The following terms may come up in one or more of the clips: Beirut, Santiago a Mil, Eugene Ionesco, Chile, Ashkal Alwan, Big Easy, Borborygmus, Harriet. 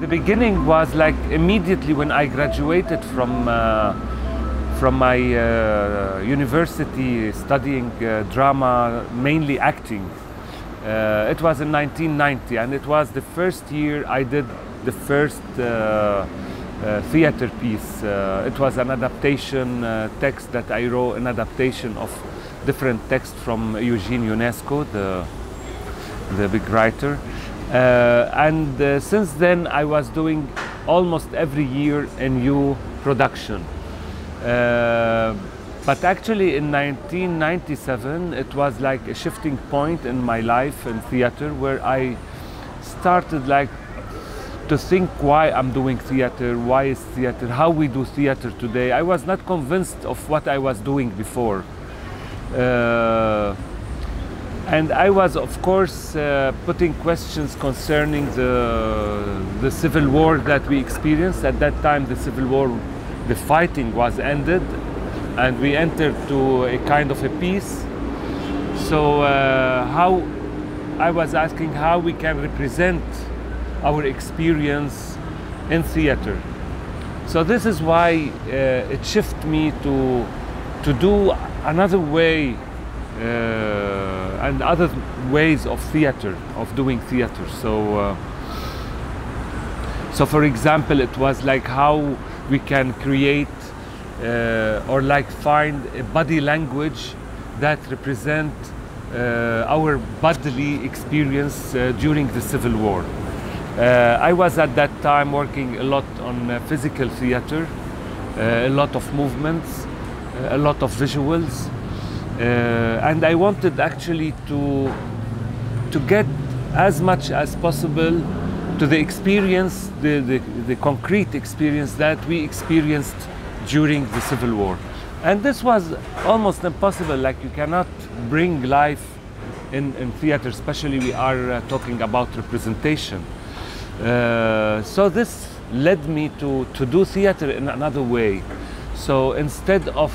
The beginning was like immediately when I graduated from my university studying drama, mainly acting. It was in 1990, and it was the first year I did the first theater piece. It was an adaptation text that I wrote, an adaptation of different texts from Eugene Ionesco, the big writer. And since then I was doing almost every year a new production. But actually in 1997 it was like a shifting point in my life in theater, where I started like to think why I'm doing theater, why is theater, how we do theater today. I was not convinced of what I was doing before. And I was, of course, putting questions concerning the civil war that we experienced. At that time, the civil war, the fighting was ended, and we entered to a kind of a peace. So how I was asking how we can represent our experience in theater. So this is why it shifted me to do another way and other ways of theater, of doing theater. So, so for example, it was like how we can create or like find a body language that represent our bodily experience during the Civil War. I was at that time working a lot on physical theater, a lot of movements, a lot of visuals. And I wanted actually to get as much as possible to the experience, the concrete experience that we experienced during the Civil War. And this was almost impossible, like you cannot bring life in theater, especially we are talking about representation. So this led me to do theater in another way. So instead of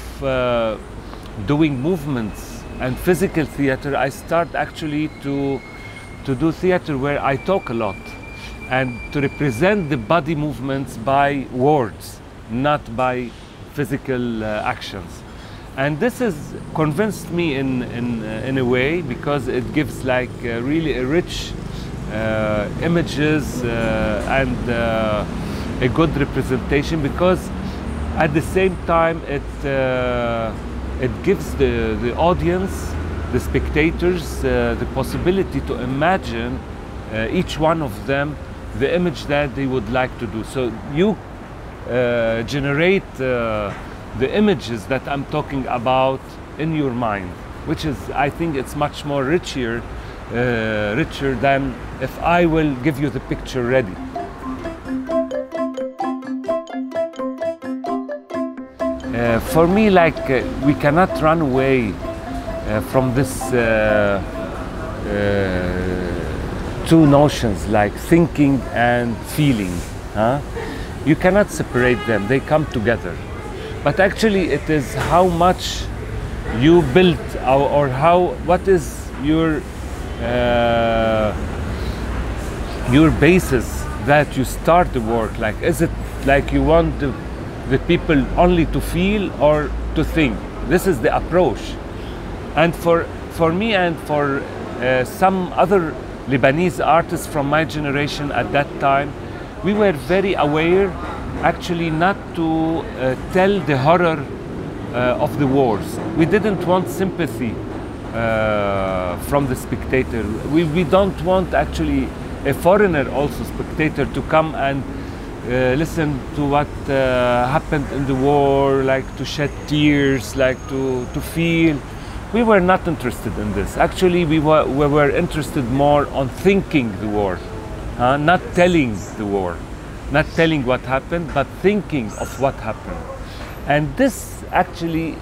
doing movements and physical theater, I start actually to do theater where I talk a lot and to represent the body movements by words, not by physical actions. And this has convinced me in a way, because it gives like really a rich images and a good representation, because at the same time it gives the audience, the spectators, the possibility to imagine each one of them the image that they would like to do. So you generate the images that I'm talking about in your mind, which is, I think, it's much more richer than if I will give you the picture ready. For me, like, we cannot run away from this two notions, like thinking and feeling. Huh? You cannot separate them, they come together. But actually it is how much you build, or what is your basis that you start the work. Like, is it like you want the people only to feel or to think? This is the approach. And for me and for some other Lebanese artists from my generation at that time, we were very aware actually not to tell the horror of the wars. We didn't want sympathy from the spectator. We don't want actually a foreigner also spectator to come and listen to what happened in the war, like to shed tears, like to feel. We were not interested in this. Actually, we were interested more on thinking the war, not telling the war, not telling what happened, but thinking of what happened. And this actually,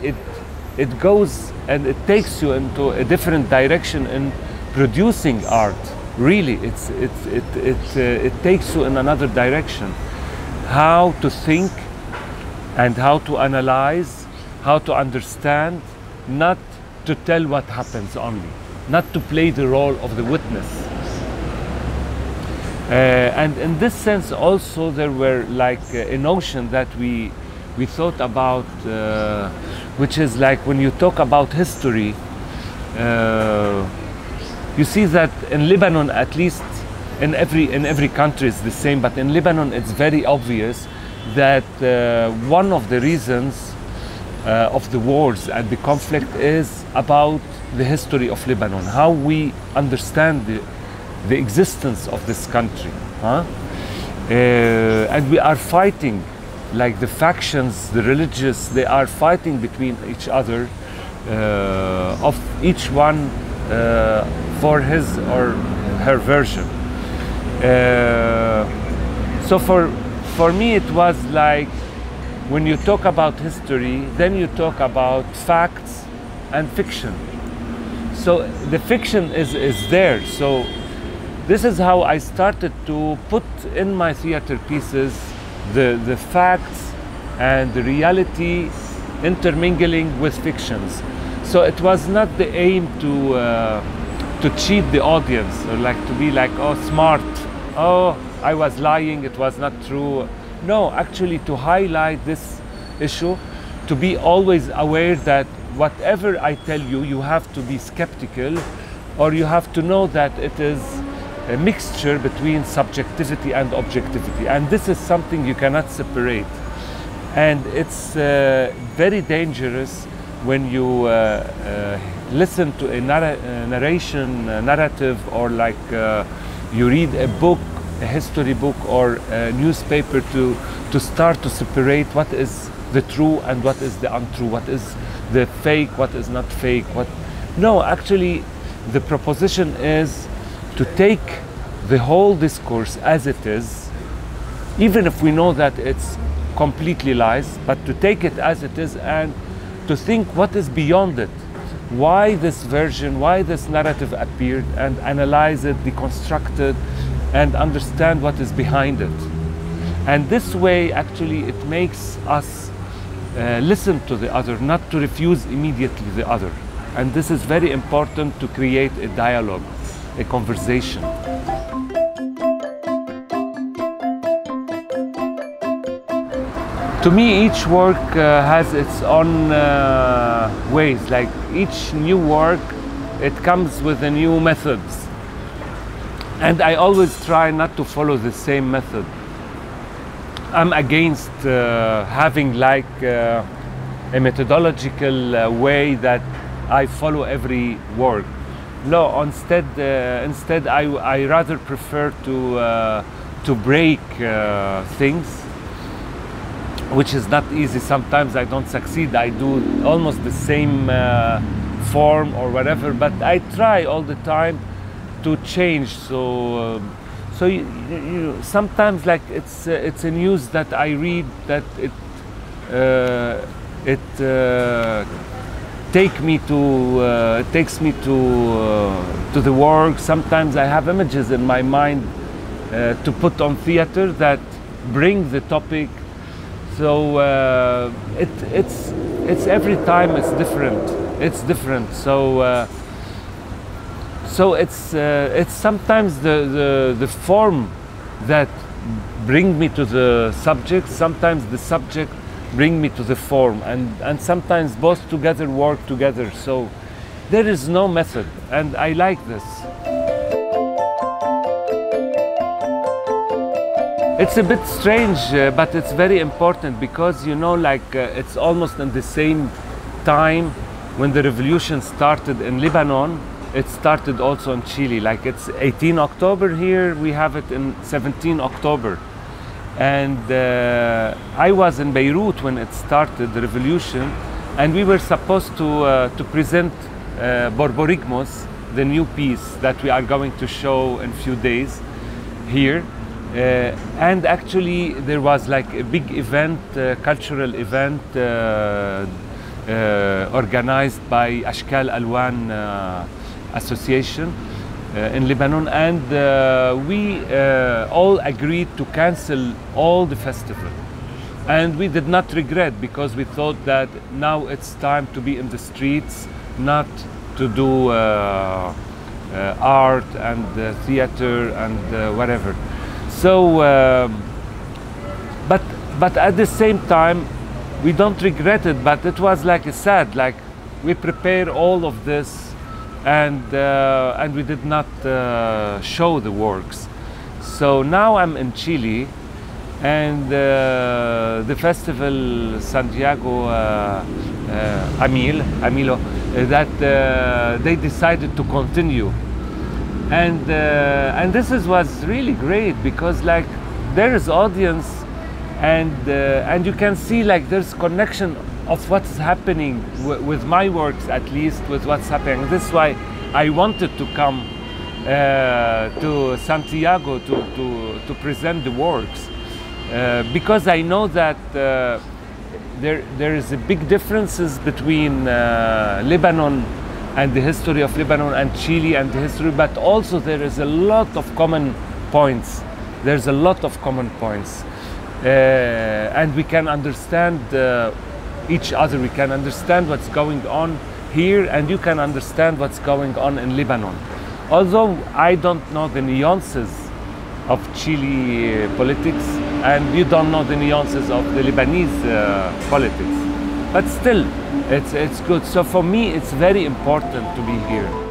it goes and it takes you into a different direction in producing art. Really, it takes you in another direction. How to think and how to analyze, how to understand, not to tell what happens only, not to play the role of the witness. And in this sense also there were like a notion that we thought about, which is like when you talk about history, you see that in Lebanon, at least in every country it's the same, but in Lebanon it's very obvious that one of the reasons of the wars and the conflict is about the history of Lebanon, how we understand the existence of this country, huh? And we are fighting, like the factions, the religious, they are fighting between each other, of each one for his or her version. So for me it was like, when you talk about history, then you talk about facts and fiction. So the fiction is there. So this is how I started to put in my theater pieces the facts and the reality intermingling with fictions. So it was not the aim to cheat the audience, or like to be like, oh, smart, oh, I was lying, it was not true. No, actually to highlight this issue, to be always aware that whatever I tell you, you have to be skeptical, or you have to know that it is a mixture between subjectivity and objectivity, and this is something you cannot separate. And it's very dangerous when you listen to a narrative, or like you read a book, a history book, or a newspaper, to start to separate what is the true and what is the untrue, what is the fake, what is not fake. What? No, actually the proposition is to take the whole discourse as it is, even if we know that it's completely lies, but to take it as it is and to think what is beyond it, why this version, why this narrative appeared, and analyze it, deconstruct it, and understand what is behind it. And this way actually it makes us listen to the other, not to refuse immediately the other. And this is very important to create a dialogue, a conversation. To me, each work has its own ways. Like each new work, it comes with a new methods. And I always try not to follow the same method. I'm against having like a methodological way that I follow every work. No, instead I rather prefer to break things, which is not easy. Sometimes I don't succeed. I do almost the same form or whatever, but I try all the time to change. So you sometimes like it's a news that I read that it takes me to the work. Sometimes I have images in my mind to put on theater that bring the topic. So it's every time it's different. It's different. So. So it's sometimes the form that brings me to the subject, sometimes the subject brings me to the form, and sometimes both together work together. So there is no method, and I like this. It's a bit strange, but it's very important, because you know, like it's almost in the same time when the revolution started in Lebanon. It started also in Chile. Like it's 18 October here, we have it in 17 October. And I was in Beirut when it started, the revolution, and we were supposed to present Borborygmus, the new piece that we are going to show in a few days here. And actually there was like a big event, cultural event, organized by Ashkal Alwan association in Lebanon, and we all agreed to cancel all the festival, and we did not regret, because we thought that now it's time to be in the streets, not to do art and theater and whatever. So, but at the same time, we don't regret it, but it was like a sad, like we prepared all of this and we did not show the works. So now I'm in Chile, and the festival Santiago a Mil, that they decided to continue. And this was really great, because like there is audience, and you can see like there's connection of what's happening with my works, at least with what's happening. This is why I wanted to come to Santiago to present the works, because I know that there is a big differences between Lebanon and the history of Lebanon, and Chile and the history, but also there is a lot of common points. There's a lot of common points, and we can understand each other. We can understand what's going on here, and you can understand what's going on in Lebanon. Although I don't know the nuances of Chile politics, and you don't know the nuances of the Lebanese politics, but still, it's good. So for me, it's very important to be here.